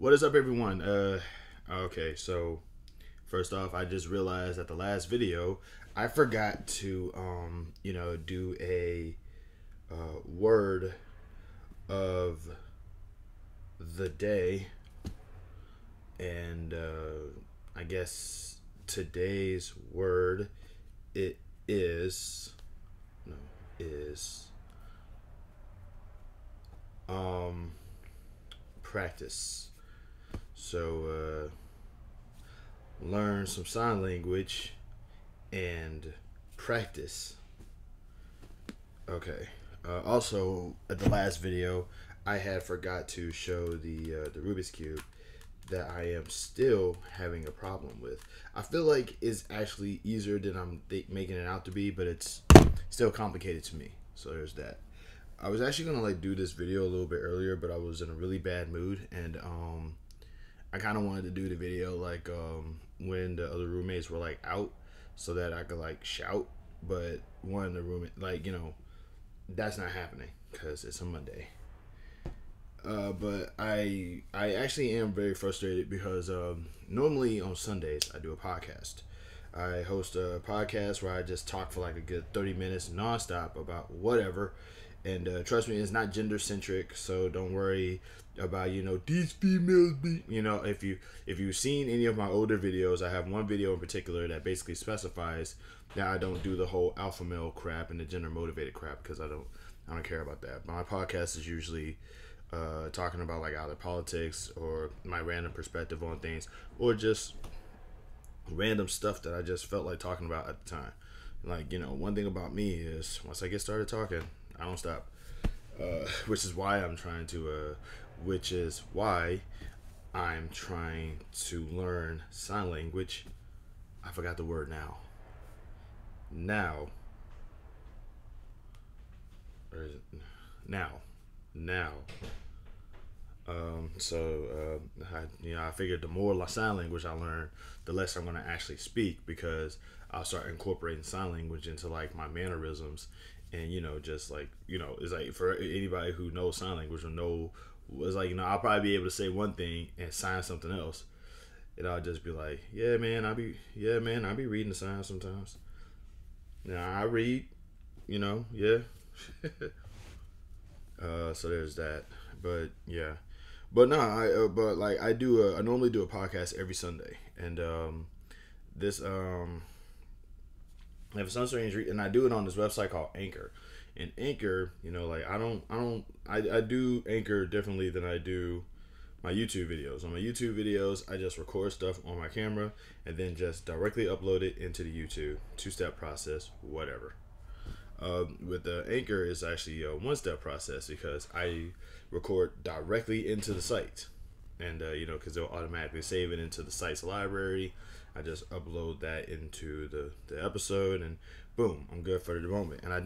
What is up, everyone? Okay, so first off, I just realized that the last video I forgot to do a word of the day, and I guess today's word is practice. So learn some sign language and practice. Okay. Also, at the last video, I had forgot to show the Rubik's Cube that I am still having a problem with. I feel like it's actually easier than I'm making it out to be, but it's still complicated to me. So there's that. I was actually gonna do this video a little bit earlier, but I was in a really bad mood, and I kind of wanted to do the video when the other roommates were out, so that I could shout. But one of the roommates, that's not happening because it's a Monday. But I actually am very frustrated because normally on Sundays I do a podcast. I host a podcast where I just talk for a good 30 minutes nonstop about whatever. And trust me, it's not gender centric, so don't worry about these females be. If you've seen any of my older videos, I have one video in particular that basically specifies that I don't do the whole alpha male crap and the gender motivated crap because I don't care about that. My podcast is usually talking about either politics or my random perspective on things or just random stuff that I just felt like talking about at the time. One thing about me is once I get started talking, I don't stop, which is why I'm trying to learn sign language. I forgot the word now. Now. I figured the more sign language I learn, the less I'm gonna actually speak, because I'll start incorporating sign language into my mannerisms. And it's for anybody who knows sign language will know, it's I'll probably be able to say one thing and sign something else, and I'll just be like, yeah man I be reading the signs sometimes. Now I read, yeah. So there's that. But yeah, but no, I normally do a podcast every Sunday, and for some strange reason, and I do it on this website called Anchor. And Anchor, I do Anchor differently than I do my YouTube videos. On my YouTube videos, I just record stuff on my camera and then just directly upload it into the YouTube. Two-step process, whatever. With the Anchor, it's actually a one-step process because I record directly into the site. And, because they'll automatically save it into the site's library. I just upload that into the episode, and boom, I'm good for the moment. And I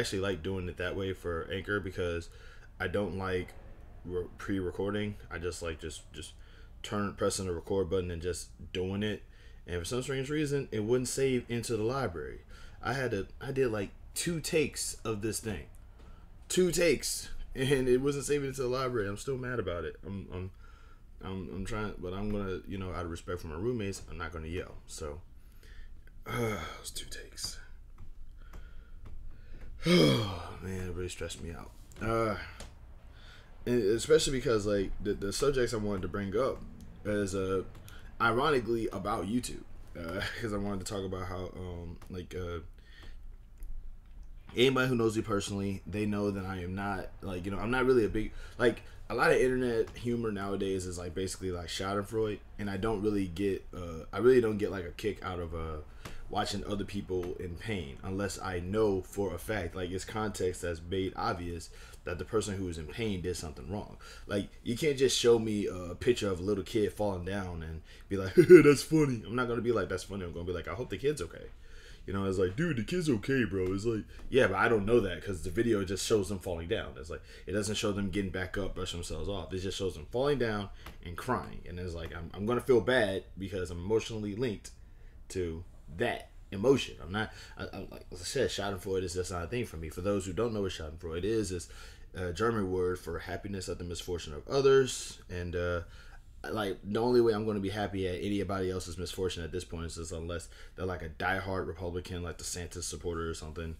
actually like doing it that way for Anchor because I don't like pre-recording. I just like pressing the record button and just doing it. And for some strange reason, it wouldn't save into the library. I did 2 takes of this thing. 2 takes, and it wasn't saving into the library. I'm still mad about it. I'm trying, but I'm gonna, out of respect for my roommates, I'm not gonna yell. So, it's 2 takes. Man, it really stressed me out. And especially because the subjects I wanted to bring up is ironically about YouTube, because I wanted to talk about how anybody who knows me personally, they know that I am not I'm not really a big a lot of internet humor nowadays is basically Schadenfreude, and I don't really get I really don't get a kick out of watching other people in pain unless I know for a fact it's context that's made obvious that the person who is in pain did something wrong. You can't just show me a picture of a little kid falling down and be like, that's funny. I'm not gonna be like, that's funny. I'm gonna be like, I hope the kid's okay. It's dude, the kid's okay, bro. It's yeah, but I don't know that because the video just shows them falling down. It's it doesn't show them getting back up, brushing themselves off. It just shows them falling down and crying. And it's I'm going to feel bad because I'm emotionally linked to that emotion. I'm not, I said, Schadenfreude is just not a thing for me. For those who don't know what Schadenfreude is German word for happiness at the misfortune of others. And like the only way I'm going to be happy at anybody else's misfortune at this point is unless they're like a diehard Republican, like DeSantis supporter or something.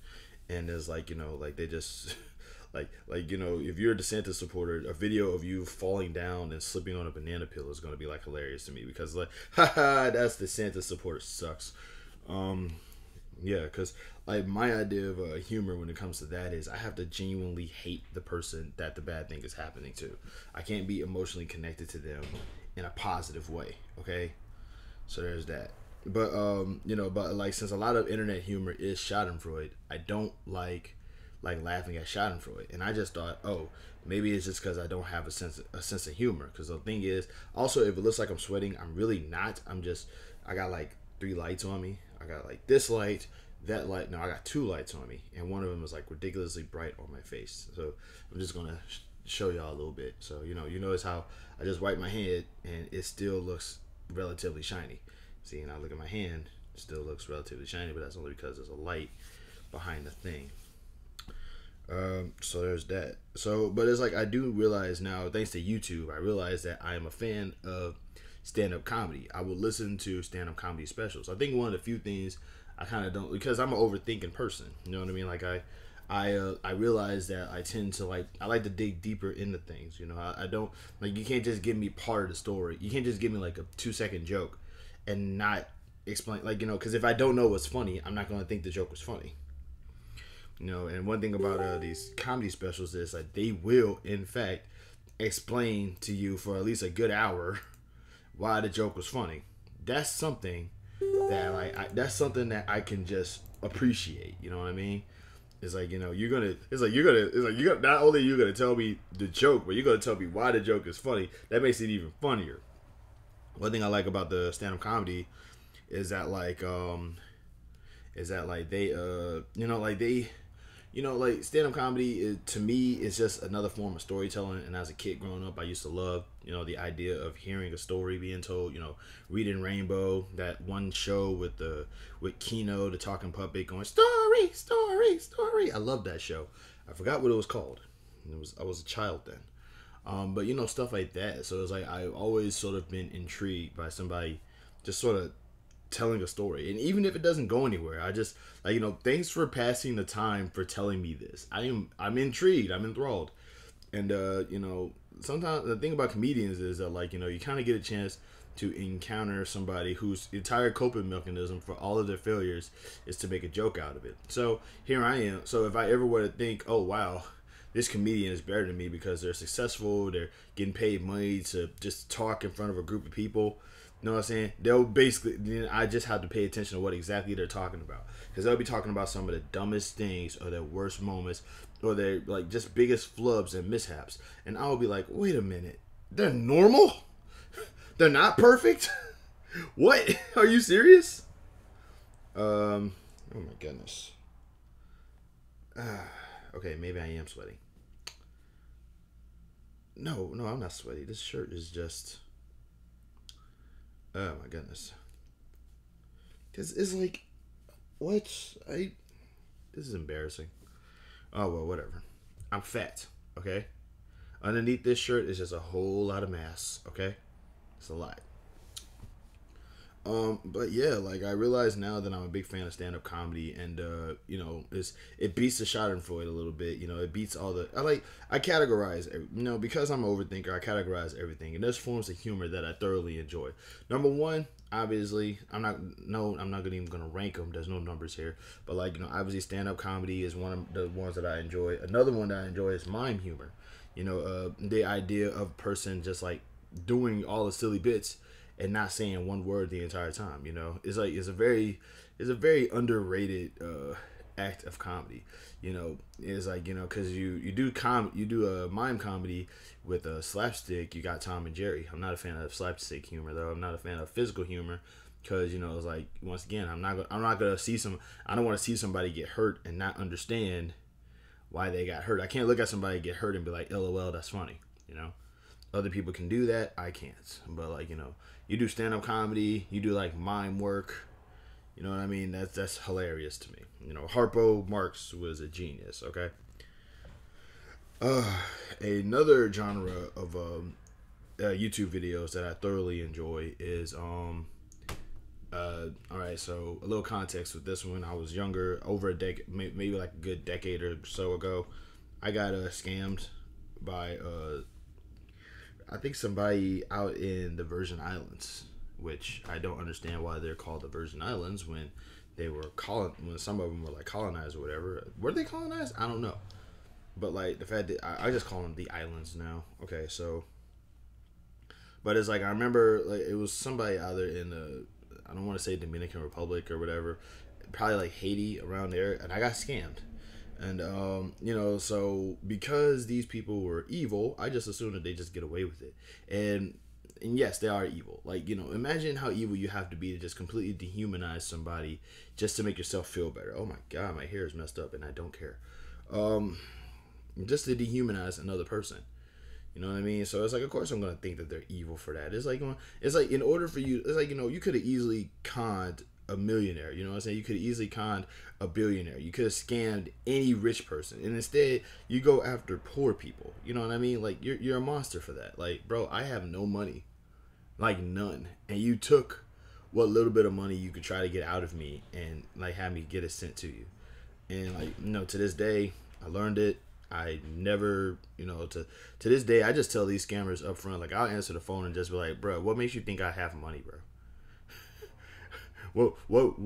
And it's like, you know, like they just like, you know, if you're a DeSantis supporter, a video of you falling down and slipping on a banana peel is going to be like hilarious to me, because like, haha, that's DeSantis supporter sucks. Yeah, because like my idea of humor when it comes to that is I have to genuinely hate the person that the bad thing is happening to. I can't be emotionally connected to them in a positive way, okay? So there's that. But, you know, but like since a lot of internet humor is Schadenfreude, I don't like laughing at Schadenfreude. And I just thought, oh, maybe it's just because I don't have a sense of humor. Because the thing is, also, if it looks like I'm sweating, I'm really not. I'm just, I got like 3 lights on me. I got like this light, that light. No, I got 2 lights on me, and one of them is like ridiculously bright on my face. So I'm just gonna show y'all a little bit. So you notice how I just wipe my head, and it still looks relatively shiny. See, and I look at my hand, it still looks relatively shiny, but that's only because there's a light behind the thing. So there's that. So, but it's like I do realize now, thanks to YouTube, I realize that I am a fan of stand-up comedy. I will listen to stand-up comedy specials. I think one of the few things I kind of don't, because I'm an overthinking person. You know what I mean? Like I realize that I tend to like, I like to dig deeper into things. You know, I don't like, you can't just give me part of the story. You can't just give me like a 2-second joke and not explain, like, you know, because if I don't know what's funny, I'm not going to think the joke was funny. You know, and one thing about these comedy specials is like they will, in fact, explain to you for at least a good hour why the joke was funny. That's something that like that's something that I can just appreciate. You know what I mean? It's like, you know, you're gonna not only you're gonna tell me the joke, but you're gonna tell me why the joke is funny. That makes it even funnier. One thing I like about the stand-up comedy is that like they you know, like they, you know, like stand-up comedy is, to me, is just another form of storytelling. And as a kid growing up, I used to love, you know, the idea of hearing a story being told. You know, Reading Rainbow, that one show with Kino, the talking puppet, going story, story, story. I loved that show. I forgot what it was called. I was a child then, but you know, stuff like that. So it's like I've always sort of been intrigued by somebody just sort of telling a story, and even if it doesn't go anywhere, I just like, you know, thanks for passing the time for telling me this. I'm intrigued, I'm enthralled. And you know, sometimes the thing about comedians is that, like, you know, you kind of get a chance to encounter somebody whose entire coping mechanism for all of their failures is to make a joke out of it. So here I am. So if I ever were to think, oh wow, this comedian is better than me because they're successful, they're getting paid money to just talk in front of a group of people, you know what I'm saying? They'll basically, you know, I just have to pay attention to what exactly they're talking about, because they'll be talking about some of the dumbest things or their worst moments or their like just biggest flubs and mishaps, and I'll be like, wait a minute, they're normal? They're not perfect? What? Are you serious? Oh my goodness. Okay, maybe I am sweating. No, I'm not sweaty. This shirt is just... oh my goodness. Cause it's like, what? This is embarrassing. Oh well, whatever. I'm fat, okay? Underneath this shirt is just a whole lot of mass, okay? It's a lot. But yeah, like I realize now that I'm a big fan of stand-up comedy, and you know, it beats the Schadenfreude a little bit. You know, it beats all the I categorize, you know, because I'm an overthinker. I categorize everything, and there's forms of humor that I thoroughly enjoy. Number one, obviously, I'm not even gonna rank them. There's no numbers here, but like, you know, obviously stand-up comedy is one of the ones that I enjoy. Another one that I enjoy is mime humor. You know, the idea of a person just like doing all the silly bits and not saying one word the entire time. You know, it's like it's a very underrated act of comedy. You know, it's like, you know, because you do mime comedy with a slapstick. You got Tom and Jerry. I'm not a fan of slapstick humor though. I'm not a fan of physical humor, because, you know, it's like, once again, I'm not gonna see some. I don't want to see somebody get hurt and not understand why they got hurt. I can't look at somebody get hurt and be like, LOL, that's funny. You know, other people can do that. I can't. But like, you know, you do stand-up comedy, you do like mime work, you know what I mean? That's hilarious to me. You know, Harpo Marx was a genius, okay? Another genre of YouTube videos that I thoroughly enjoy is all right, so a little context with this one. I was younger, over a decade, maybe like a good decade or so ago. I got scammed by I think somebody out in the Virgin Islands, which I don't understand why they're called the Virgin Islands when they were when some of them were like colonized or whatever. Were they colonized? I don't know. But like the fact that I just call them the islands now. Okay, so. But it's like I remember like it was somebody either in the, I don't want to say Dominican Republic or whatever, probably like Haiti around there, and I got scammed. And, you know, so because these people were evil, I just assumed that they just get away with it. And yes, they are evil. Like, you know, imagine how evil you have to be to just completely dehumanize somebody just to make yourself feel better. Oh my God, my hair is messed up and I don't care. Just to dehumanize another person. You know what I mean? So it's like, of course I'm going to think that they're evil for that. It's like in order for you, it's like, you know, you could have easily conned a millionaire, you know what I'm saying? You could have easily conned a billionaire. You could have scammed any rich person. And instead, you go after poor people. You know what I mean? Like, you're a monster for that. Like, bro, I have no money. Like, none. And you took what little bit of money you could try to get out of me and, like, have me get it sent to you. And, like, you know, to this day, I learned it. I never, you know, to this day, I just tell these scammers up front, like, I'll answer the phone and just be like, bro, what makes you think I have money, bro? What,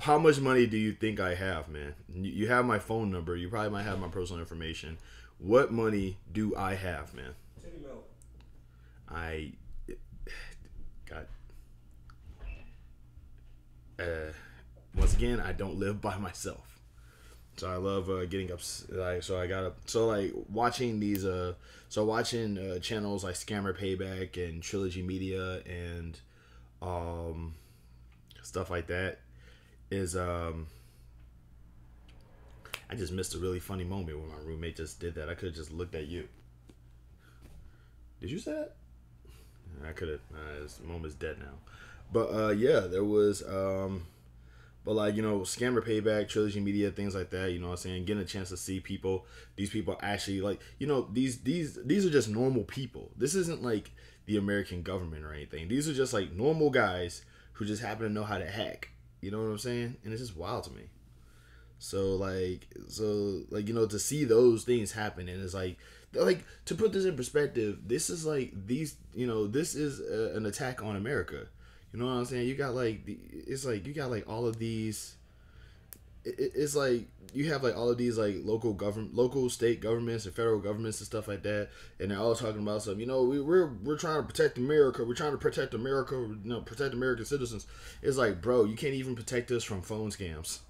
how much money do you think I have, man? You have my phone number. You probably might have my personal information. What money do I have, man? I got, once again, I don't live by myself. So I love getting up. Like, so I got up. So like watching these, watching channels like Scammer Payback and Trilogy Media and, stuff like that is I just missed a really funny moment when my roommate just did that. I could have just looked at you. Did you say that? I could have. This moment's dead now. But yeah, there was but like, you know, Scammer Payback, Trilogy Media, things like that, you know what I'm saying? Getting a chance to see people. These people actually, like, you know, these are just normal people. This isn't like the American government or anything. These are just like normal guys who just happen to know how to hack, you know what I'm saying? And it's just wild to me. So like, you know, to see those things happen, and it's like to put this in perspective, this is like these, you know, this is an attack on America. You know what I'm saying? You got like, it's like you got like all of these. It's like you have like all of these like local state governments and federal governments and stuff like that, and they're all talking about something. You know, we're trying to protect America. We're trying to protect America. You know, protect American citizens. It's like, bro, you can't even protect us from phone scams.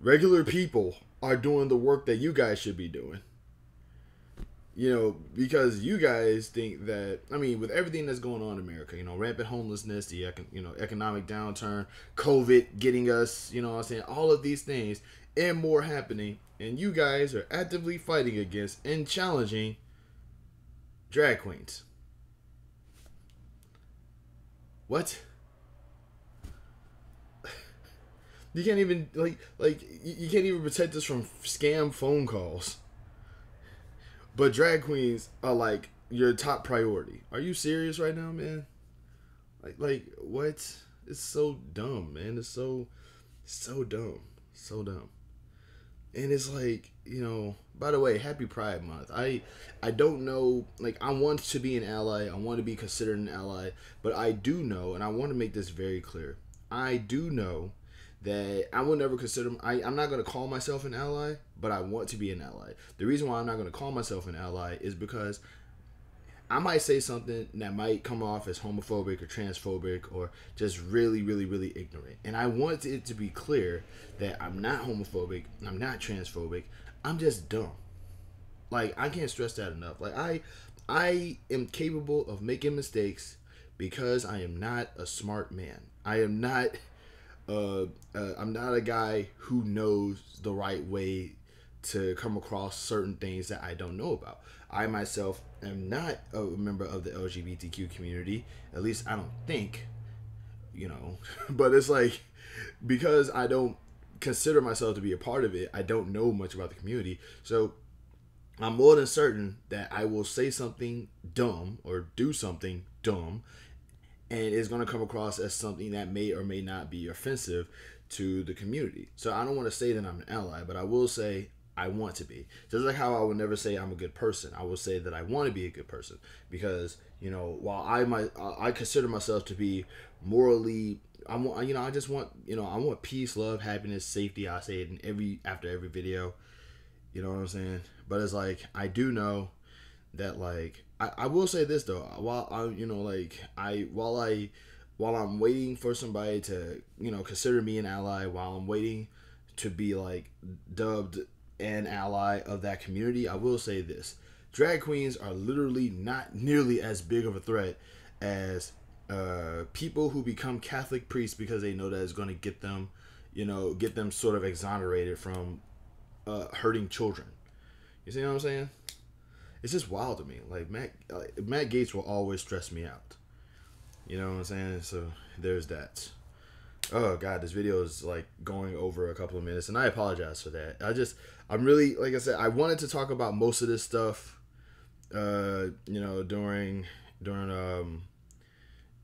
Regular people are doing the work that you guys should be doing. You know, because you guys think that, I mean, with everything that's going on in America, you know, rampant homelessness, the economic downturn, COVID getting us, you know what I'm saying, all of these things and more happening, and you guys are actively fighting against and challenging drag queens. What? You can't even like you can't even protect us from scam phone calls. But drag queens are like your top priority. Are you serious right now, man? Like what? It's so dumb, man. It's so dumb. So dumb. And it's like, you know, by the way, happy Pride Month. I don't know, like, I want to be an ally. I want to be considered an ally, but I do know, and I want to make this very clear. I do know that I will never consider, I'm not going to call myself an ally, but I want to be an ally. The reason why I'm not going to call myself an ally is because I might say something that might come off as homophobic or transphobic or just really, really, really ignorant. And I want it to be clear that I'm not homophobic, I'm not transphobic, I'm just dumb. Like, I can't stress that enough. Like, I am capable of making mistakes because I am not a smart man. I am not... I'm not a guy who knows the right way to come across certain things that I don't know about. I myself am not a member of the LGBTQ community. At least I don't think, you know, but it's like, because I don't consider myself to be a part of it, I don't know much about the community. So I'm more than certain that I will say something dumb or do something dumb, and it's going to come across as something that may or may not be offensive to the community. So I don't want to say that I'm an ally, but I will say I want to be. Just like how I would never say I'm a good person, I will say that I want to be a good person, because, you know, while I consider myself to be morally, I want peace, love, happiness, safety. I say it in after every video. You know what I'm saying? But it's like, I do know that, like, I will say this though, while I'm waiting for somebody to, you know, consider me an ally, while I'm waiting to be like dubbed an ally of that community, I will say this: drag queens are literally not nearly as big of a threat as people who become Catholic priests, because they know that it's going to get them sort of exonerated from hurting children. You see what I'm saying? It's just wild to me. Like, Matt Gaetz will always stress me out. You know what I'm saying? So there's that. Oh God, this video is like going over a couple of minutes, and I apologize for that. I'm really, like I said, I wanted to talk about most of this stuff, during my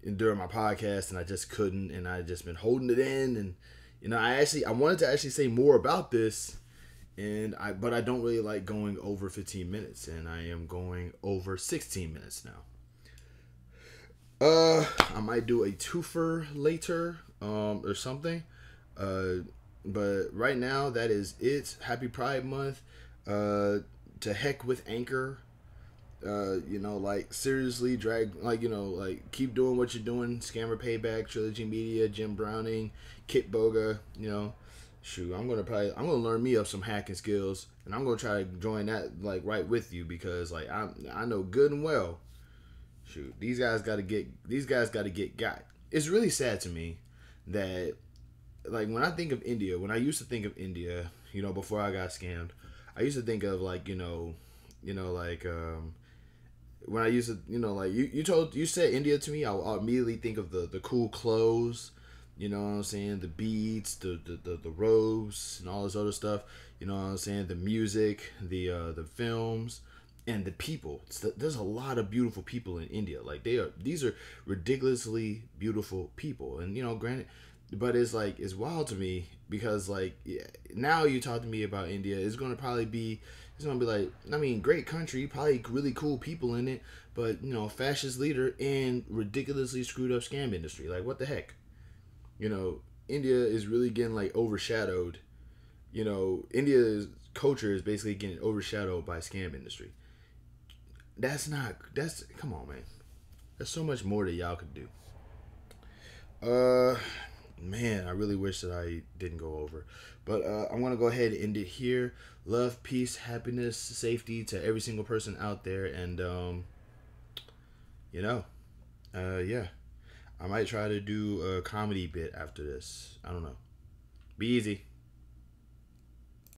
podcast, and I just couldn't, and I just been holding it in, and you know, I wanted to actually say more about this. But I don't really like going over 15 minutes, and I am going over 16 minutes now. I might do a twofer later, or something. But right now, that is it. Happy Pride Month. To heck with Anchor. Seriously, keep doing what you're doing. Scammer Payback, Trilogy Media, Jim Browning, Kitboga, you know. Shoot, I'm gonna learn me up some hacking skills, and I'm gonna try to join that like right with you, because like I know good and well, shoot, these guys gotta get got. It's really sad to me that, like, when I think of India, when I used to think of India, you know, before I got scammed, I used to think of like, when I used to, you said India to me, I'll immediately think of the cool clothes. You know what I'm saying? The beads, the robes, and all this other stuff. You know what I'm saying? The music, the films, and the people. There's a lot of beautiful people in India. Like, these are ridiculously beautiful people. And, you know, granted, but it's like, it's wild to me, because like, yeah, now you talk to me about India, it's going to be like, I mean, great country, probably really cool people in it, but, you know, fascist leader and ridiculously screwed up scam industry. Like, what the heck? You know, India is really getting like overshadowed. You know, India's culture is basically getting overshadowed by scam industry. That's come on, man. There's so much more that y'all could do. Man, I really wish that I didn't go over, but I'm gonna go ahead and end it here. Love, peace, happiness, safety to every single person out there, and yeah. I might try to do a comedy bit after this. I don't know. Be easy.